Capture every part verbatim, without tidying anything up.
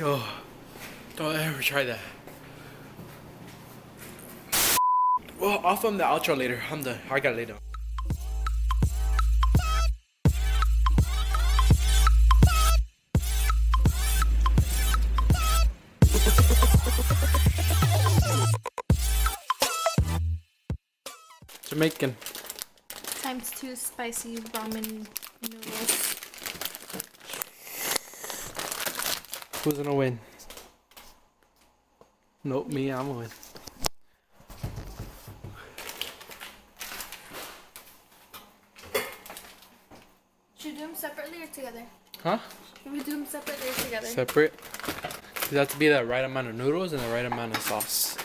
Oh, don't ever try that. Well, I'll film the outro later. I'm done. I got it later. Jamaican. Times two spicy ramen noodles. Who's gonna win? Nope, me, I'm gonna win. Should we do them separately or together? Huh? Should we do them separately or together? Separate. Because it has to be the right amount of noodles and the right amount of sauce.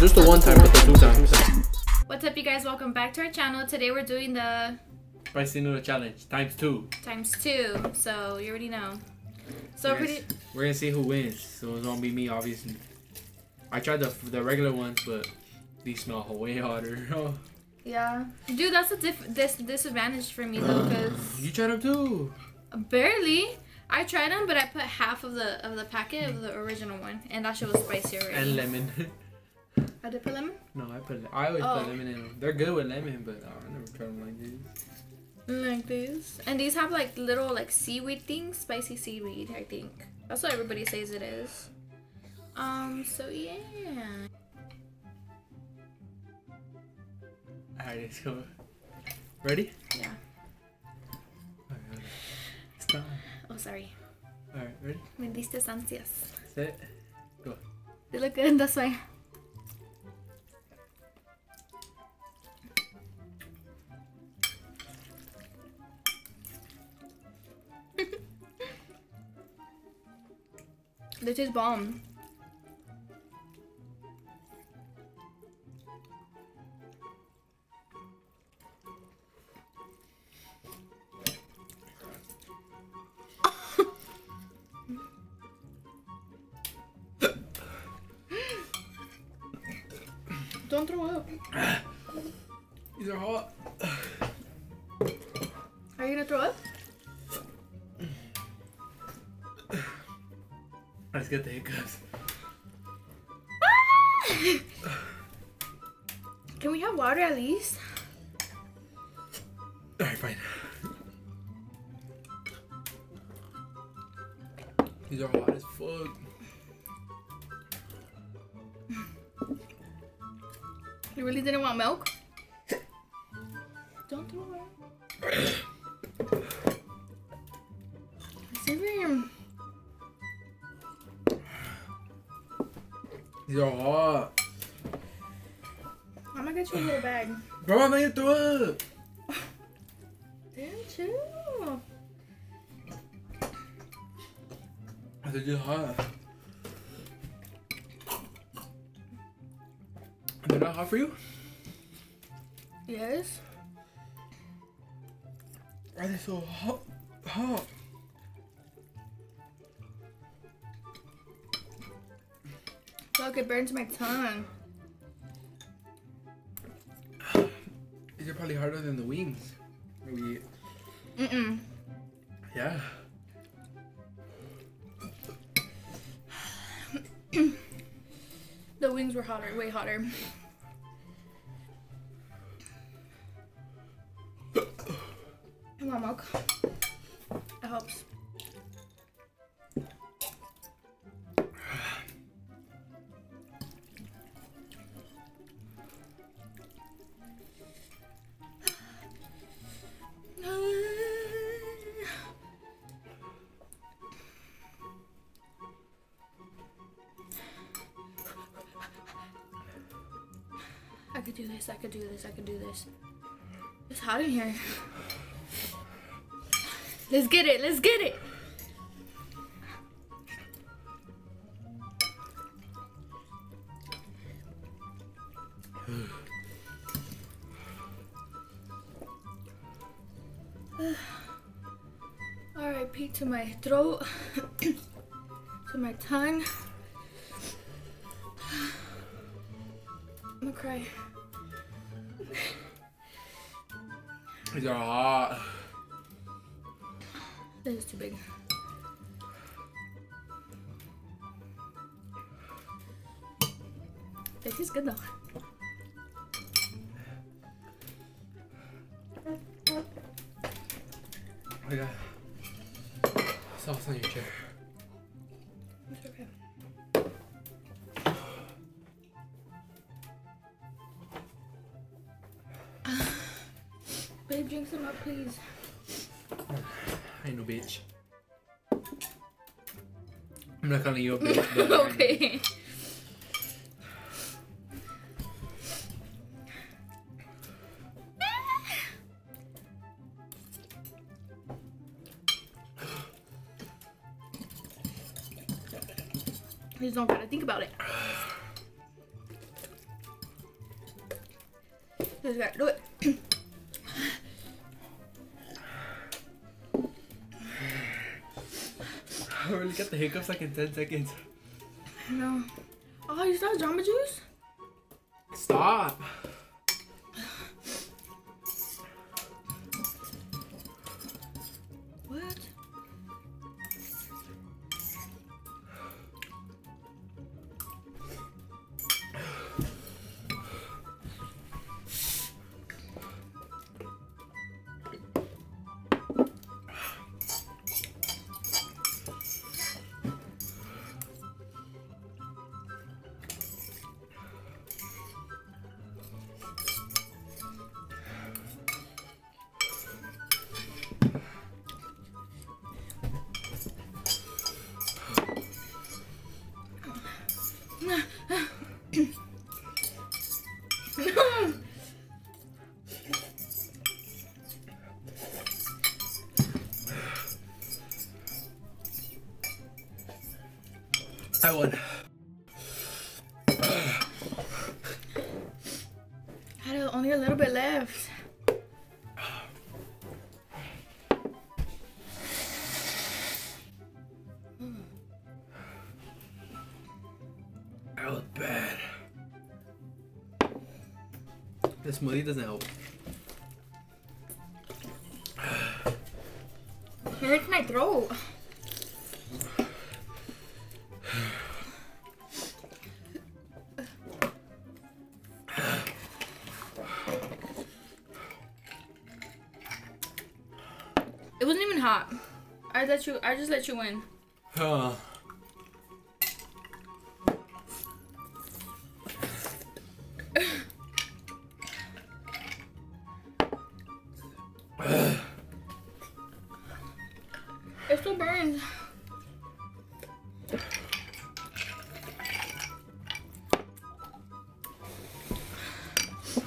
Just the one time, but the two times. What's up, you guys? Welcome back to our channel. Today we're doing the spicy noodle challenge times two. Times two. So you already know. So we're, pretty gonna, we're gonna see who wins. So it's gonna be me, obviously. I tried the the regular ones, but these smell way hotter. Oh. Yeah, dude, that's a diff this disadvantage for me though, cause you tried them too. Barely. I tried them, but I put half of the of the packet of the original one, and that shit was spicier. Already. And lemon. I did put lemon? No, I put. I always oh. put lemon in them. They're good with lemon, but oh, I never tried them like this. Like this. And these have like little like seaweed things, spicy seaweed. I think that's what everybody says it is. Um. So yeah. Alright, let's go. Ready? Yeah. Alright. It's time. Oh, sorry. Alright, ready? Me diste ansias. Set. Go. They look good. That's why. They taste bomb. Don't throw up. These are hot. Are you gonna throw up? Let's get the hiccups. Ah! Can we have water at least? Alright, fine. These are hot as fuck. You really didn't want milk? Don't throw it. These are hot. I'm gonna get you a little bag. Bro, I'm gonna throw up. Damn, chill. They're just hot. They're not hot for you? Yes. Why are they so hot? Hot. Look, it burns my tongue. These are probably harder than the wings. Maybe. Mm-mm. Yeah. The wings were hotter, way hotter. Come on, milk. It helps. I could do this, I could do this, I could do this. It's hot in here. Let's get it, let's get it! R I P to my throat, to my tongue. I'm gonna cry. These are hot. This is too big. It tastes good though. Oh yeah. Sauce on your chair. It's okay. Uh, babe, drink some up, please. I ain't no bitch. I'm not calling you a bitch, but okay. Just don't gotta think about it. Just gotta do it. I really got the hiccups like in ten seconds. No. Oh, you saw Jamba Juice? Stop. I won. I had only a little bit left. That was bad. The smoothie doesn't help. It hurts my throat. It wasn't even hot. I let you. I just let you win. Huh. It still burns.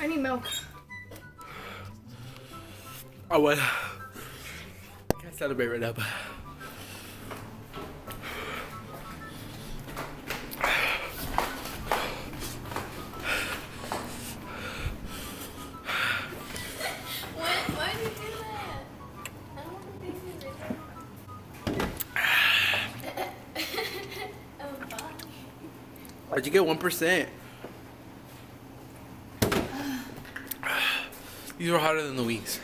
I need milk. Oh well. Celebrate right now. Why did you do that? I don't want to do this. I'm fine. Why'd you get one percent? These were hotter than the wings.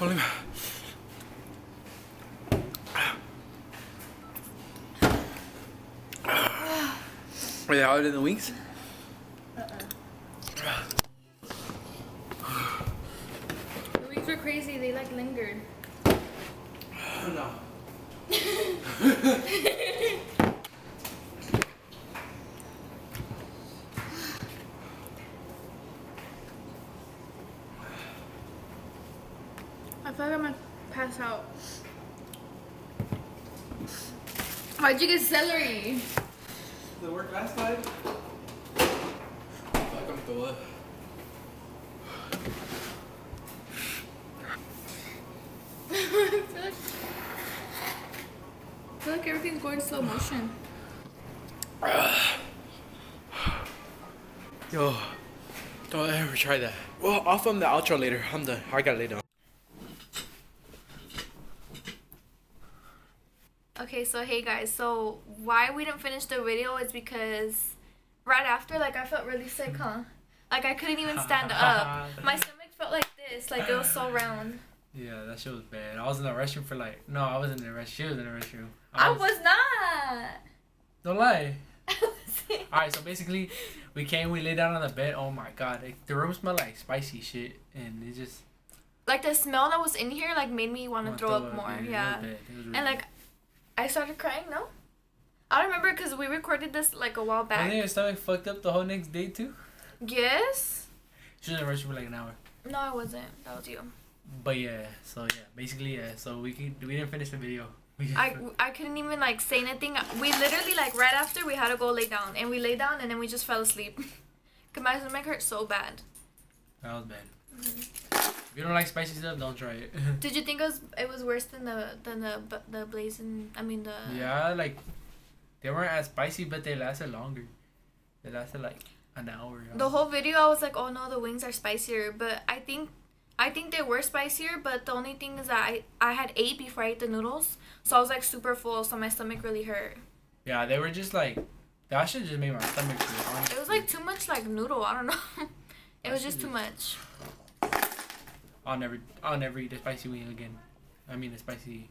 Only Are they hotter than the wings? Uh-uh. The wings were crazy, they like lingered. No. I feel like I'm gonna pass out. Why'd you get celery? Did it work last time? I feel like I'm full of. I feel like, I feel like everything's going slow motion. Yo, don't ever try that. Well, I'll film the outro later. I'm done. I gotta lay down. Okay, so hey guys, so why we didn't finish the video is because right after, like, I felt really sick, huh? Like, I couldn't even stand up. My stomach felt like this, like it was so round. Yeah, that shit was bad. I was in the restroom for like, no, I wasn't in the restroom. She was in the restroom. I was, I was not. Don't lie. Alright, so basically, we came, we lay down on the bed. Oh my god, like, the room smelled like spicy shit, and it just, like, the smell that was in here, like, made me want to throw, throw up more. Bed. Yeah, really and bad. Like, I started crying, no? I remember because we recorded this like a while back. And then your stomach fucked up the whole next day too? Yes. She was in the restroom for like an hour. No, I wasn't. That was you. But yeah, so yeah, basically yeah, so we could, we didn't finish the video. I, I couldn't even like say anything. We literally like right after we had to go lay down. And we lay down and then we just fell asleep. Because my stomach hurt so bad. That was bad. Mm-hmm. If you don't like spicy stuff, don't try it. Did you think it was it was worse than the than the the blazing? I mean the. Yeah, like they weren't as spicy, but they lasted longer. They lasted like an hour. The whole video, I was like, oh no, the wings are spicier. But I think I think they were spicier. But the only thing is that I I had ate before I ate the noodles, so I was like super full, so my stomach really hurt. Yeah, they were just like that. Should just made my stomach hurt, honestly. It was like too much like noodle. I don't know. It was just too much. I'll never, I'll never eat a spicy wing again. I mean, the spicy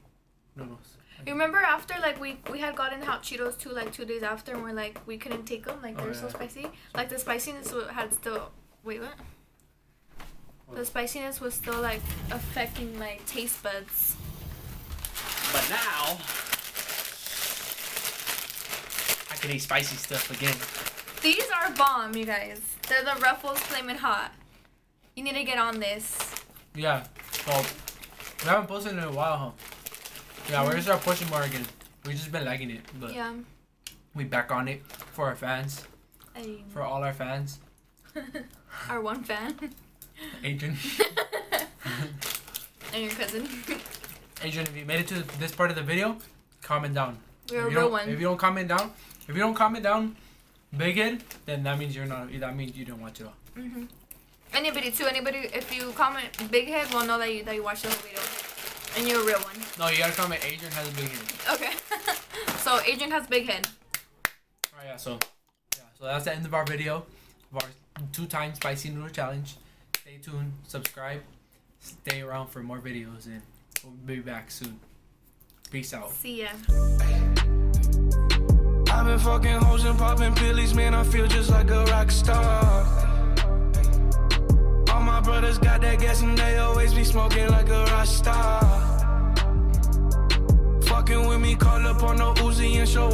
noodles. You remember after, like, we we had gotten hot Cheetos too, like, two days after, and we're like, we couldn't take them, like, oh, they're yeah. so spicy. Like, the spiciness had still, wait, what? what? The spiciness was still, like, affecting my taste buds. But now, I can eat spicy stuff again. These are bomb, you guys. They're the Ruffles Flamin' Hot. You need to get on this. Yeah, so we haven't posted in a while, huh? Yeah, mm-hmm. We're gonna start pushing more again. We've just been lagging it, but yeah, we back on it for our fans, um, for all our fans. Our one fan, Adrian, and your cousin. Adrian, if you made it to this part of the video, comment down. We're if a real one. If you don't comment down, if you don't comment down, big head, then that means you're not. That means you don't watch it all. Mm-hmm. Anybody too, anybody, if you comment big head, we'll know that you, that you watched the whole video. And you're a real one. No, you gotta comment Adrian has a big head. Okay. So Adrian has big head. Alright, yeah, so yeah, so that's the end of our video. Of our two time spicy noodle challenge. Stay tuned, subscribe, stay around for more videos, and we'll be back soon. Peace out. See ya. I've been fucking hoes and popping pillies, man, I feel just like a rock star. My brothers got that gas and they always be smoking like a Rasta. Fucking with me, call up on no Uzi and show